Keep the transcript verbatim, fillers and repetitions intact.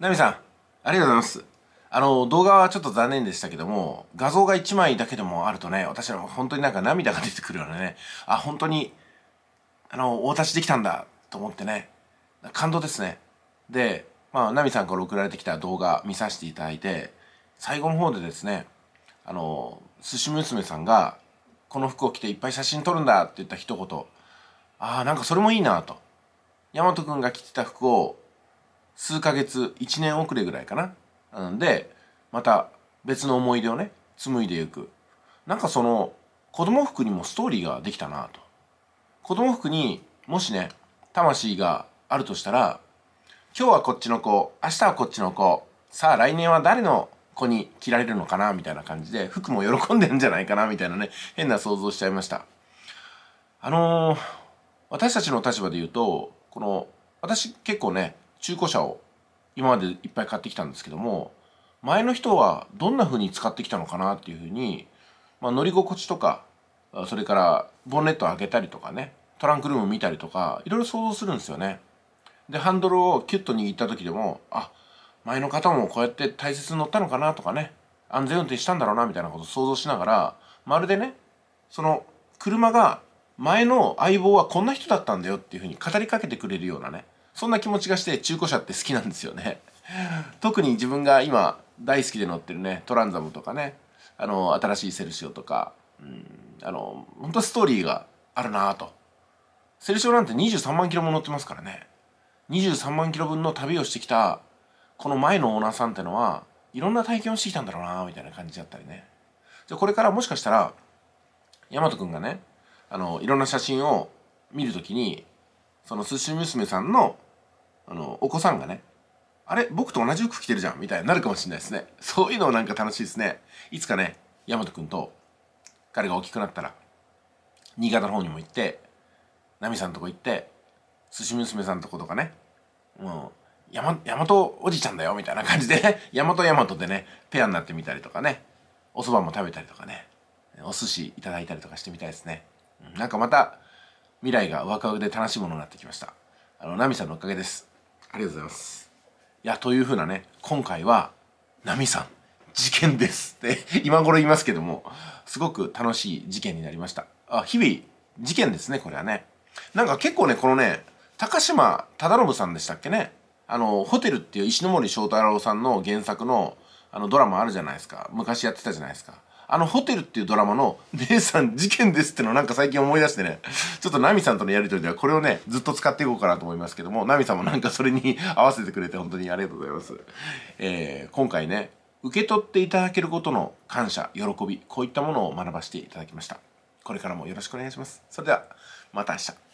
ナミさん、ありがとうございます。あの、動画はちょっと残念でしたけども、画像がいちまいだけでもあるとね、私らも本当になんか涙が出てくるようなね、あ、本当に、あの、大立ちできたんだと思ってね、感動ですね。で、まあ、ナミさんから送られてきた動画見させていただいて、最後の方でですね、あの、寿司娘さんが、この服を着ていっぱい写真撮るんだって言った一言、ああ、なんかそれもいいなと。大和くんが着てた服を、数ヶ月、一年遅れぐらいかな。うんで、また別の思い出をね、紡いでいく。なんかその、子供服にもストーリーができたなと。子供服にもしね、魂があるとしたら、今日はこっちの子、明日はこっちの子、さあ来年は誰の子に着られるのかなみたいな感じで、服も喜んでるんじゃないかなみたいなね、変な想像しちゃいました。あのー、私たちの立場で言うと、この、私結構ね、中古車を今までいっぱい買ってきたんですけども、前の人はどんな風に使ってきたのかなっていう風に、まあ乗り心地とか、それからボンネットを開けたりとかね、トランクルーム見たりとか、いろいろ想像するんですよね。で、ハンドルをキュッと握った時でも、あ、前の方もこうやって大切に乗ったのかなとかね、安全運転したんだろうなみたいなことを想像しながら、まるでね、その車が前の相棒はこんな人だったんだよっていう風に語りかけてくれるようなね、そんな気持ちがして中古車って好きなんですよね。特に自分が今大好きで乗ってるね、トランザムとかね、あの、新しいセルシオとか、うん、あの、本当ストーリーがあるなぁと。セルシオなんてにじゅうさんまんキロも乗ってますからね。にじゅうさんまんキロ分の旅をしてきた、この前のオーナーさんってのは、いろんな体験をしてきたんだろうなぁ、みたいな感じだったりね。じゃこれからもしかしたら、大和くんがね、あの、いろんな写真を見るときに、その寿司娘さんの、あの、お子さんがね、あれ僕と同じ服着てるじゃんみたいになるかもしれないですね。そういうのなんか楽しいですね。いつかね、大和くんと、彼が大きくなったら、新潟の方にも行って、奈美さんのとこ行って、寿司娘さんのとことかね、もう、大和おじちゃんだよみたいな感じで、大和大和でね、ペアになってみたりとかね、お蕎麦も食べたりとかね、お寿司いただいたりとかしてみたいですね。なんかまた、未来がワクワクで楽しいものになってきました。あの、ナミさんのおかげです。ありがとうございます。いや、というふうなね、今回は、ナミさん、事件ですって、今頃言いますけども、すごく楽しい事件になりました。あ、日々、事件ですね、これはね。なんか結構ね、このね、高島忠信さんでしたっけね。あの、ホテルっていう石森章太郎さんの原作の、あの、ドラマあるじゃないですか。昔やってたじゃないですか。あのホテルっていうドラマの姉さん事件ですってのをなんか最近思い出してね、ちょっとナミさんとのやりとりではこれをね、ずっと使っていこうかなと思いますけども、ナミさんもなんかそれに合わせてくれて本当にありがとうございます。えー、今回ね、受け取っていただけることの感謝、喜び、こういったものを学ばせていただきました。これからもよろしくお願いします。それでは、また明日。